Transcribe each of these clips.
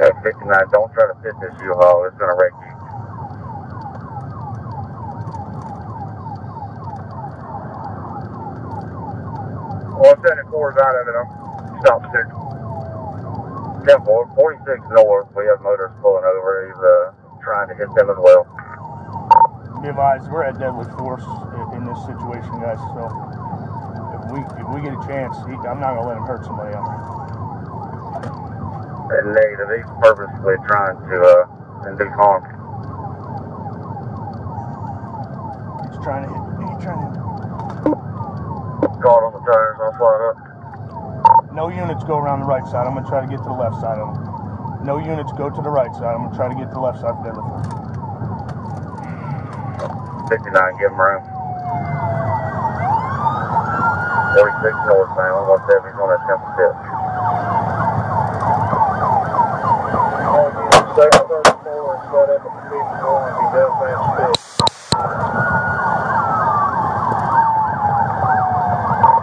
At 59, don't try to fit this U-Haul, it's going to wreck you. Well, 74 is out of it, stop 6. 10-4, 46 north, we have motors pulling over, he's trying to hit them as well. Realize we're at deadly force in this situation, guys, so if we get a chance, I'm not going to let him hurt somebody else. Negative, he's purposely trying to induce harm. He's trying to hit me, Caught on the tires, I'll slide up. No units go around the right side, I'm going to try to get to the left side of them. No units go to the right side, I'm going to try to get to the left side of the other. 59, give him room. 46 northbound, 170's on that temple tip.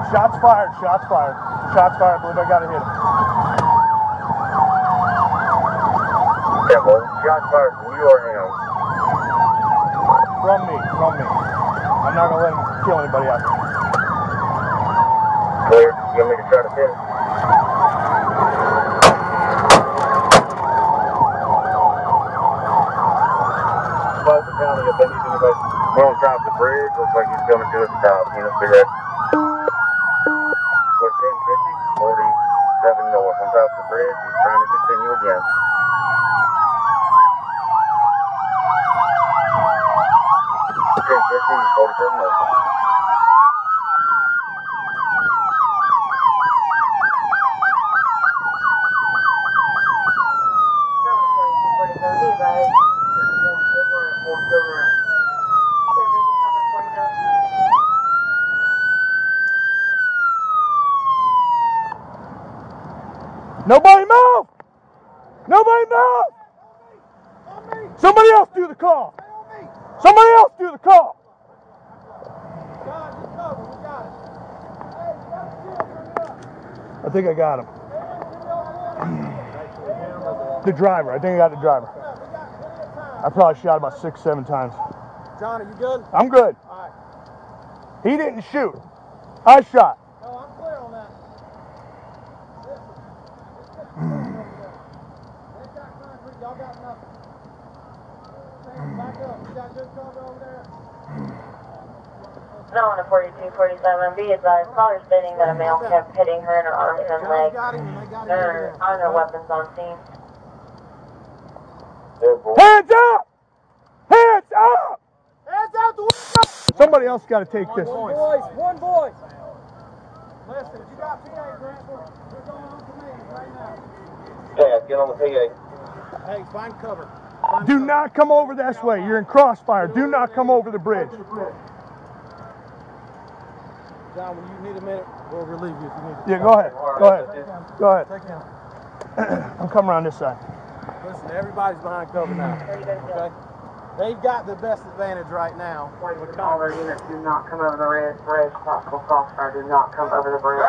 Shots fired, shots fired, shots fired. I believe I got to hit him. Yeah, well, shots fired from you or him? From me, I'm not going to let him kill anybody out there. Clear, you want me to try to hit him? Close the county if they need anybody. We're on top of the bridge, looks like he's coming to us top, you know, figure out. 47 north, on top of the bridge, he's trying to continue again. Okay, 47 north. Nobody move! Nobody move! Somebody else do the call! Somebody else do the call! I think I got him. The driver, I think I got the driver. I probably shot about 6, 7 times. John, are you good? I'm good. All right. He didn't shoot. I shot. Y'all got nothing. Sam, back up. You got good cover over there? No, on a 4247, be advised, caller's stating that a male kept hitting her in her arms and legs. There are no weapons on scene. Hands up! Hands up! Hands out the window! Somebody else got to take this. One voice, Listen, you got PA, Grandpa. We're going on command right now. Yeah, get on the PA. Hey, find cover. Do not come over this way. You're in crossfire. Do not come over the bridge. John, when you need a minute, we'll relieve you if you need it. Yeah, go ahead. Go ahead. I'm coming around this side. Listen, everybody's behind cover now. Okay? They've got the best advantage right now. All units do not come over the bridge. Possible crossfire. Do not come over the bridge.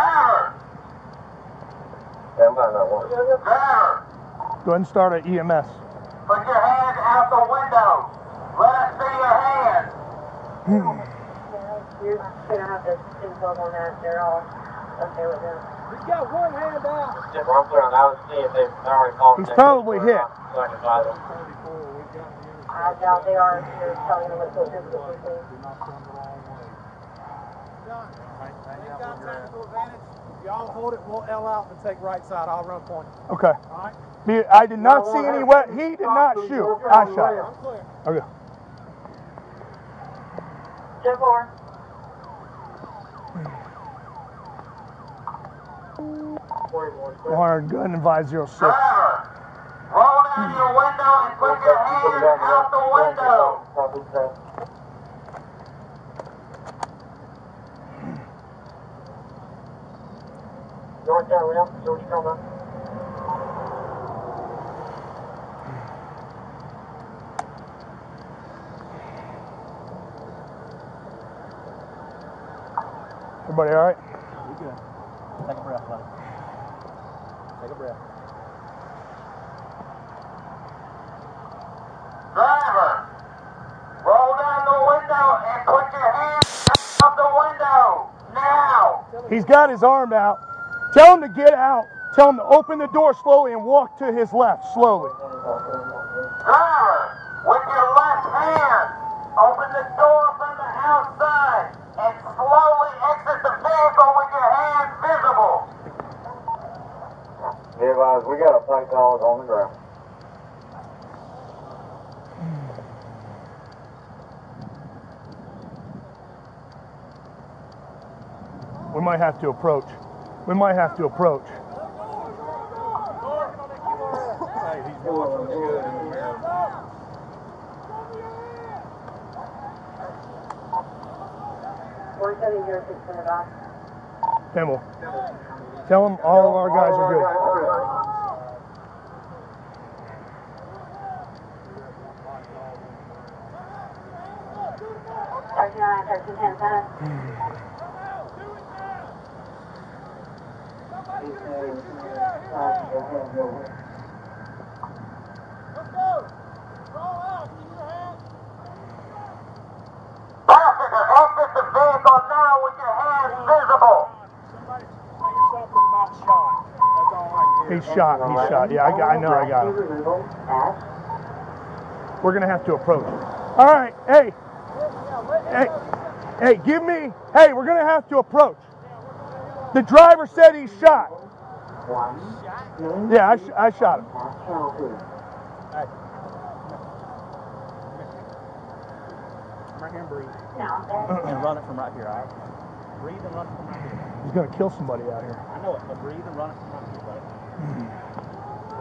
Stand by that one. Go ahead and start at EMS. Put your hand out the window. Let us see your hand. You're going to have to seatbelt on that. They're all okay with it. He's got one hand out. I was seeing if they've already called. He's probably hit. I doubt they are. They're telling them what they're doing. They've got tactical advantage. Y'all hold it. We'll L out and take right side. I'll run point. Okay. All right. I did not see any wet. He did not shoot. I shot. Okay. 10-4. Warren, gun and 506. Roll down your window and put your hands out the window. George, come on. Everybody all right? We good. Take a breath, buddy. Take a breath. He's got his arm out. Tell him to get out. Tell him to open the door slowly and walk to his left slowly. Driver, with your left hand, open the door from the outside and slowly exit the vehicle with your hand visible. Yeah, guys, we got a plate dog on the ground. We might have to approach. We might have to approach. Kimball, tell them all of our guys are good. He's shot. He's shot. Yeah, I know. I got him. We're gonna have to approach. All right. Hey. Hey. Hey. Give me. Hey. We're gonna have to approach. The driver said he's shot. Yeah, I shot him. Right here and breathe. And run it from right here. All right. Breathe and run it from right here. He's gonna kill somebody out here. I know it, but breathe and run it from right here, buddy. Breathe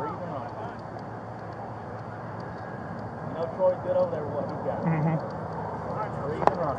and run. You know Troy's good over there with what he's got. Breathe and run.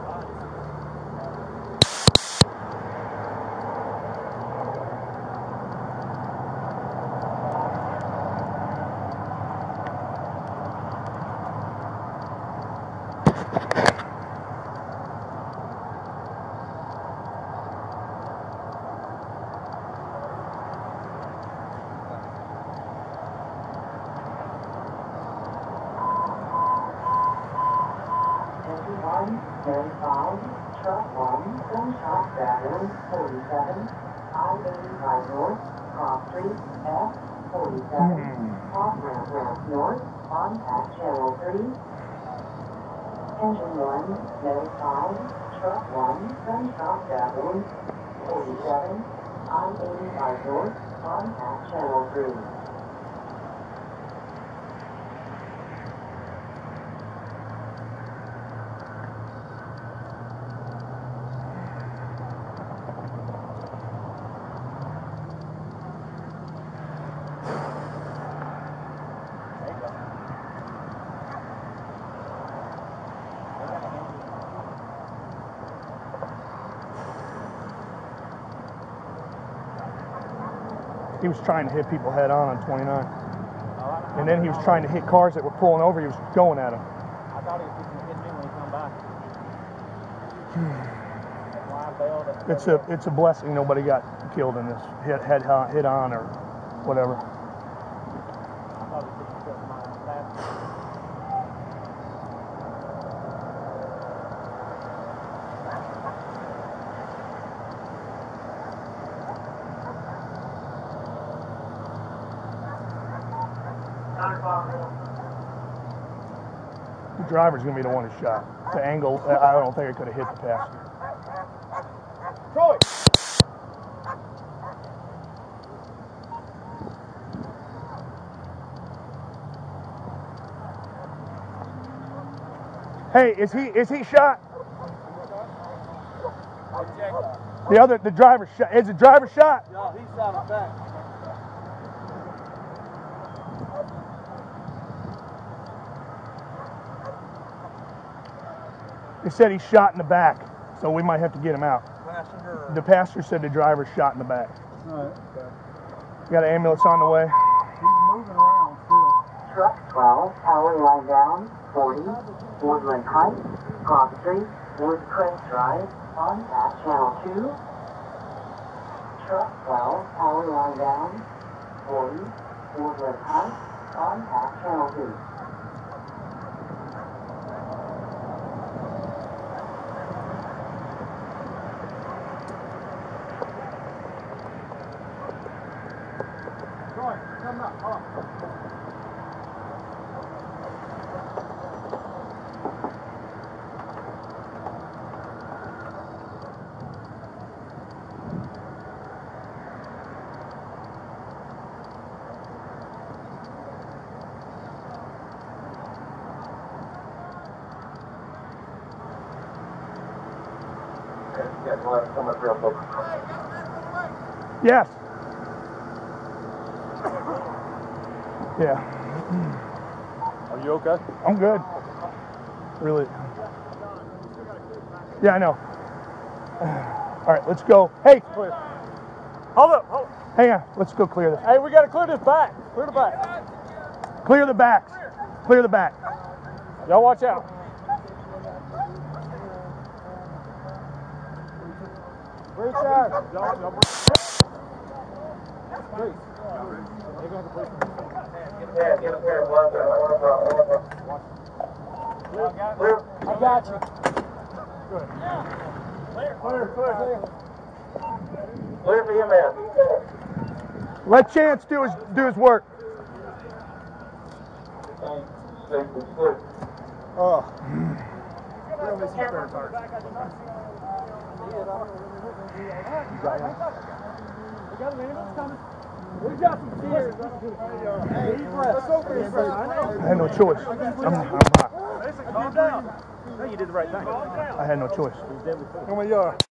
He was trying to hit people head on 29. And then he was trying to hit cars that were pulling over. He was going at them. I thought he was going to hit me when he come by. It's a blessing nobody got killed in this. Hit on or whatever. The driver's going to be the one who's shot. The angle, I don't think I could have hit the passenger. Troy! Hey, is he shot? The driver's shot. Is the driver shot? No, he's shot on back. They said he's shot in the back, so we might have to get him out. Passenger. The passenger said the driver's shot in the back. All right. Okay. Got an ambulance on the way. He's moving around, too. Truck 12, power line down, 40, Woodland Heights, Palm Street, Woodcrest Drive, on at Channel 2. Truck 12, power line down, 40, Woodland Heights, on at Channel 2. Okay, we'll have someone real quick. Yes. Yeah. Are you okay? I'm good. Really. Yeah, I know. All right, let's go. Hey. Hold up. Hold up. Hang on. Let's go clear this. Hey, we got to clear this back. Clear the back. Clear the backs. Clear the back. Y'all watch out. Reach out. I got you. Good. Clear. Clear. Clear. Clear for you, man. Let Chance do his work. Oh. I had no choice. I'm hot. No, you did the right thing. I had no choice. Come on, y'all.